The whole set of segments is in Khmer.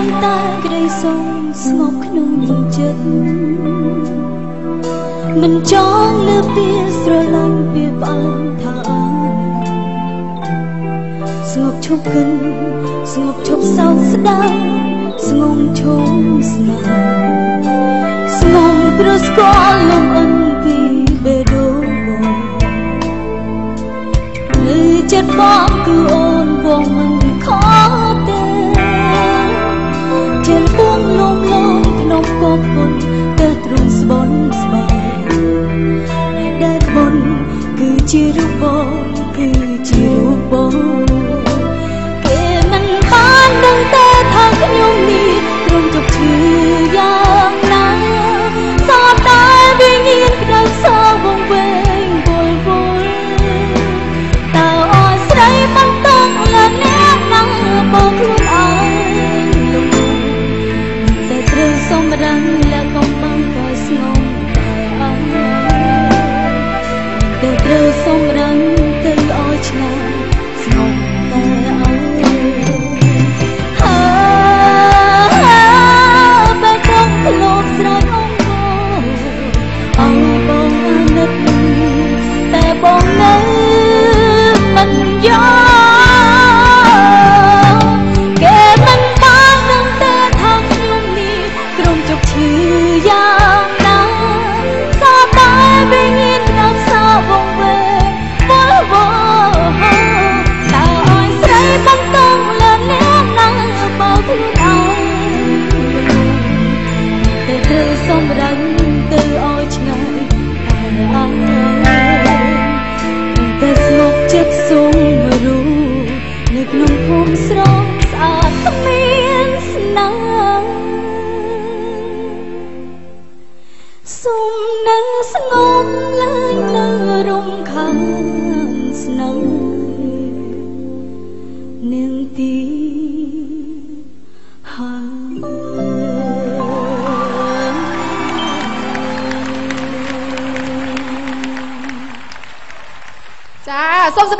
ចាំតែក្តីសងស្ងប់ក្នុងចិត្តមិនចង់លើពីស្រឡាញ់ពីបានថាស្ងប់ឈប់កិនស្ងប់ឈប់សោកស្ដាយស្ងប់ឈប់ស្នាស្ងប់ប្រស្គាល់លំអិនពីបេះដូងលើចិត្តបងគឺអូនបងមិនខកទេចិត្តបងលំលងក្នុងកូនពុនតែទ្រង់ស្បន់ស្បែដែលក្បន់គឺជារូបបងគឺជារូបបងគេមិនបានដឹងទេថាខ្ញុំនេះព្រមជប់ឈឺយ៉ាងណាសោះតែវិញ្ញាណក្តៅសោវងវែងវល់វល់តើអូនស្រីមិនទុកលើអ្នកណាបងខ្លួនអើយតែត្រូវសម្រឹងលើកំពង់ក៏ស្ងំតែអើយតែត្រូវសម្រឹងទៅអូនឆ្ងាយស្ងំតែអើយសម្ល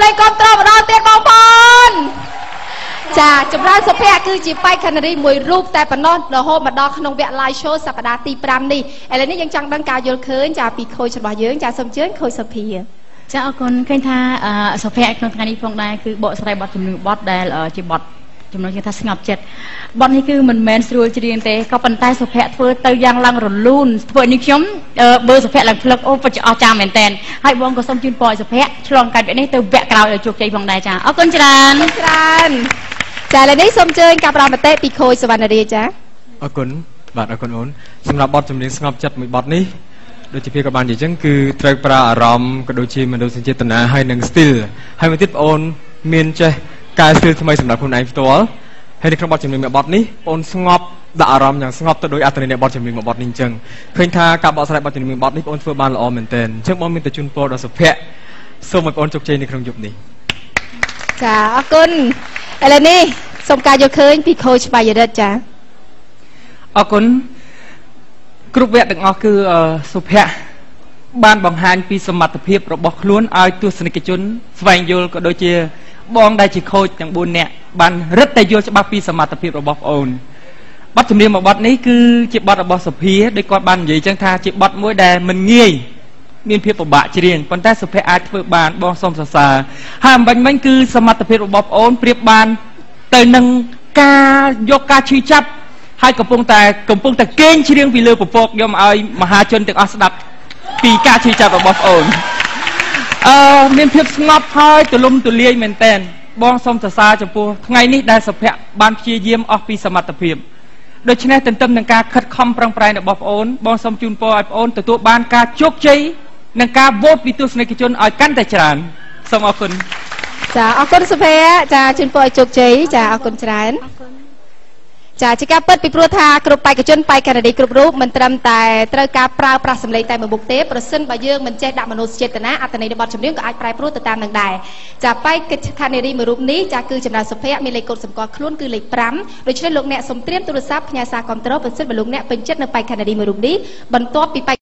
េងគ្រប់ត្រូវម្ដងទៀតបងប្អូនចាចម្រើនសុភ័ក្រគឺជាបេក្ខនារីមួយរូបតែប៉ុណ្ណោះរហូតមកដល់ក្នុងវគ្គ Live Show សប្ដាហ៍ទី5នេះឥឡូវនេះយើងចង់ដឹងការយល់ឃើញចាពីខូចរបស់យើងចាសូមជឿនខូចសុភ័ក្រចាអរគុណឃើញថាសុភ័ក្រក្នុងថ្ងៃនេះផងដែរគឺបកស្រាយបទជំនឿបទដែលជាបទចំណុចគេថាស្ងប់ចិត្តបទនេះគឺមិនមែនស្រួលច្រៀងទេក៏ប៉ុន្តែសុភ័ក្រធ្វើទៅយ៉ាងឡើងរលូនធ្វើនេះខ្ញុំបើសុភ័ក្រឡើងផ្លឹកអូពិតជាអស្ចារ្យមែនតើហើយបងក៏សូមជូនពរឲ្យសុភ័ក្រឆ្លងកាត់វគ្គនេះទៅវគ្គក្រោយឲ្យជោគជ័យផងដែរចាអរគុណច្រើនច្រើនចាឥឡូវនេះសូមអញ្ជើញការប្រមតិពីខូចសវណ្ណរាចាអរគុណបាទអរគុណអូនសម្រាប់បទចម្រៀងស្ងប់ចិត្តមួយបទនេះដូចជាភាគក៏បាននិយាយអញ្ចឹងគឺត្រូវប្រើអារម្មណ៍ក៏ដូចជាមនោសញ្ចេតនាហើយនិង style ហើយមួយទៀតបងអូនមានចេះកែស្ទីលថ្មីសម្រាប់ខ្លួនឯងផ្ទាល់ហើយនៅក្នុងបទចម្រៀងមួយបទនេះបងអូនស្ងប់ដាក់អារម្មណ៍យ៉ាងស្ងប់ទៅដោយអត្ថន័យនៃបទចម្រៀងមួយបទនេះអញ្ចឹងឃើញថាការបកស្រាយបទចម្រៀងមួយបទនេះបងអូនធ្វើបានល្អមែនទែនអញ្ចឹងបងមានតែជូនពរដល់សុភ័ក្រសូមឲ្យបងអូនជោគជ័យនៅក្នុងយប់នេះចាអរគុណឥឡូវនេះសូមការយកឃើញពីខូចបាយរិទ្ធចាអរគុណគ្រប់វគ្គទាំងអស់គឺសុភ័ក្របានបង្ហាញពីសមត្ថភាពរបស់ខ្លួនឲ្យទស្សនិកជនស្វែងយល់ក៏ដូចជាបងដែលជាខូចទាំង4នាក់បានរឹតតែយល់ច្បាស់ពីសមត្ថភាពរបស់បងអូនបទចម្រៀងមួយបទនេះគឺជាបទរបស់សុភាដោយគាត់បាននិយាយចឹងថាជាបទមួយដែលមិនងាយមានភាពពិបាកច្រៀងប៉ុន្តែសុភាអាចធ្វើបានបងសូមសរសើរហើយអំបញ្ញមិញគឺសមត្ថភាពរបស់បងអូនប្រៀបបានទៅនឹងការយកការឈឺចាប់ហើយកំពុងតែកេងច្រៀងពីលើពពកយកឲ្យមហាជនទាំងអស់ស្ដាប់ពីការឈឺចាប់របស់បងអូនមានភាពស្ងប់ហើយទលំទលាយមែនតែនបងសូមសរសើរចំពោះថ្ងៃនេះដែលសុភ័ក្របានព្យាយាមអស់ពីសមត្ថភាពដូច្នេះទន្ទឹមនឹងការខិតខំប្រឹងប្រែងរបស់បងអូនបងសូមជូនពរឲ្យបងអូនទទួលបានការជោគជ័យនិងការវោតពីទស្សនិកជនឲ្យកាន់តែច្រើនសូមអរគុណចាអរគុណសុភ័ក្រចាជូនពរឲ្យជោគជ័យចាអរគុណច្រើនចាជាការពិតពីព្រោះថាគ្រប់បេក្ខជនបេក្ខនារីគ្រប់រូបមិនត្រឹមតែត្រូវការប្រើប្រាស់សម្លេងតែមួយមុខទេប្រសិនបើយើងមិនចេះដាក់មនោសញ្ចេតនាអត្ថន័យនៃបទចម្រៀងក៏អាចប្រែប្រួលទៅតាមនឹងដែរចាបេក្ខនារីមួយរូបនេះចាគឺចម្រើនសុភ័ក្រមានលេខកូដសម្គាល់ខ្លួនគឺលេខ5ដូច្នេះលោកអ្នកសូមត្រៀមទូរស័ព្ទផ្ញើសារគាំទ្រប្រសិនបើលោកអ្នកពេញចិត្តនៅបេក្ខនារីមួយរូបនេះបន្ទាប់ពី